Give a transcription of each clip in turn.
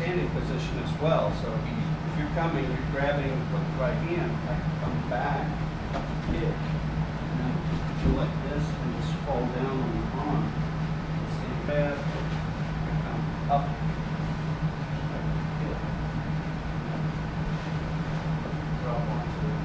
standing position as well. So if you're coming, you're grabbing with the right hand, like come back, kick, and then you like this and just fall down on the arm. Stand back, come up, like kick, drop onto it.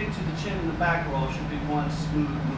To the chin and the back roll should be one smooth move.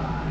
Left,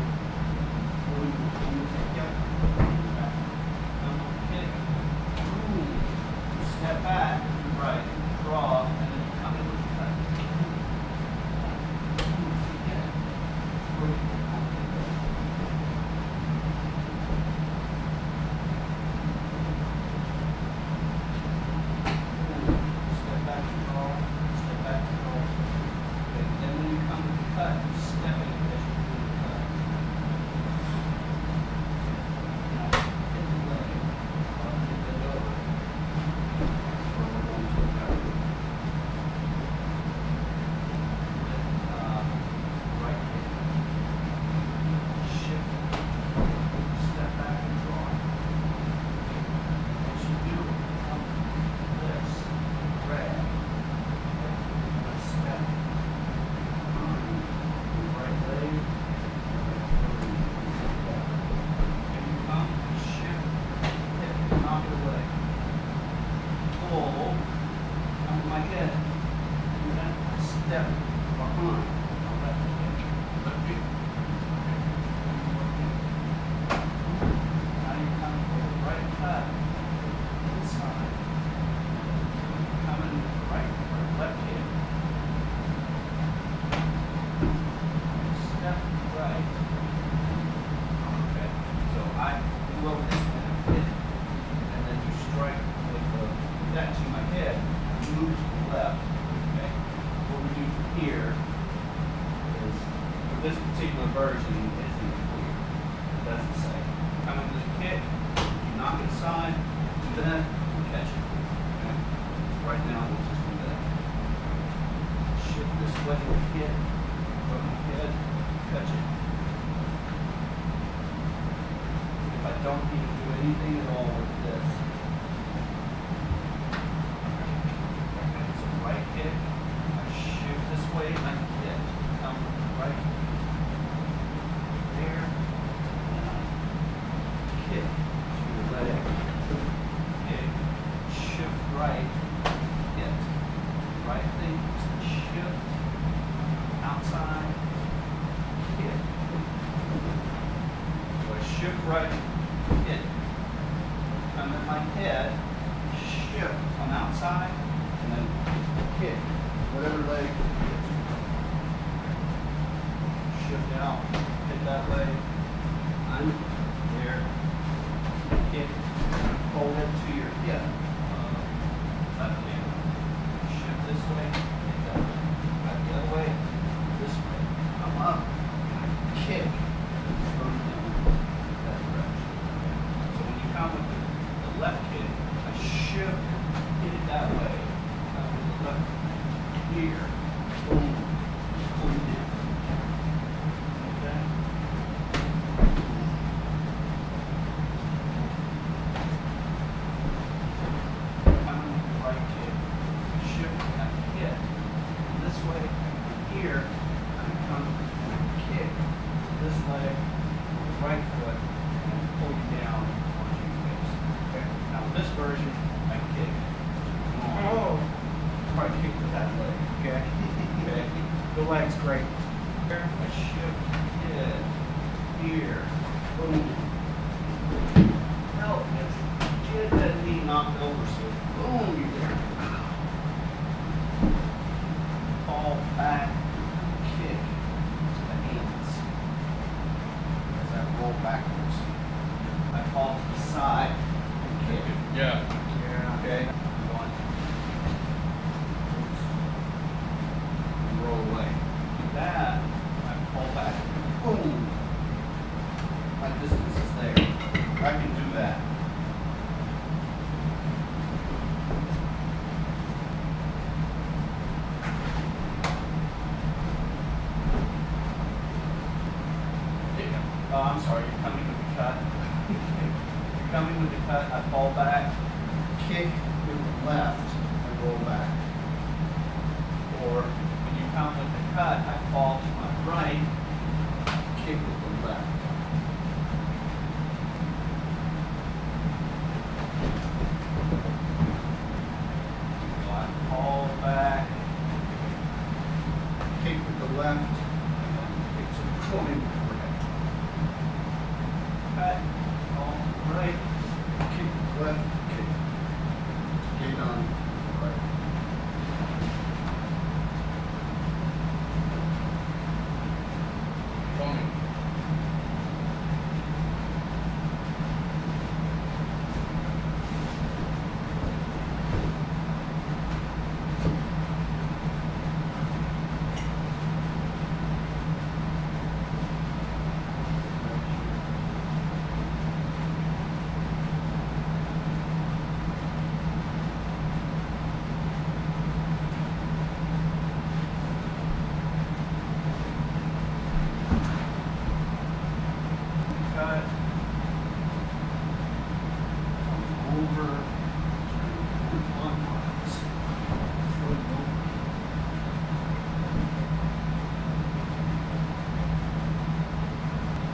it's a coin.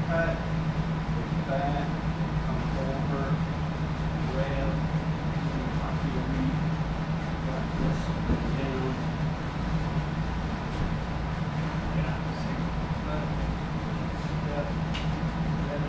cut, push back, comes over, grab, copy a read, like this, down. Yeah, single cut, step, better.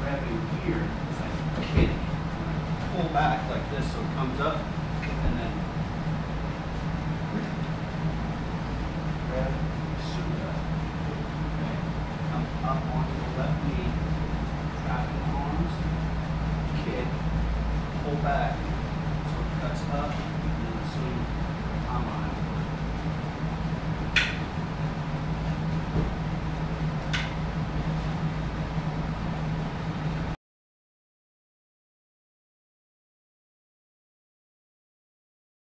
Grab it here, it's like a kick. Pull back like this so it comes up.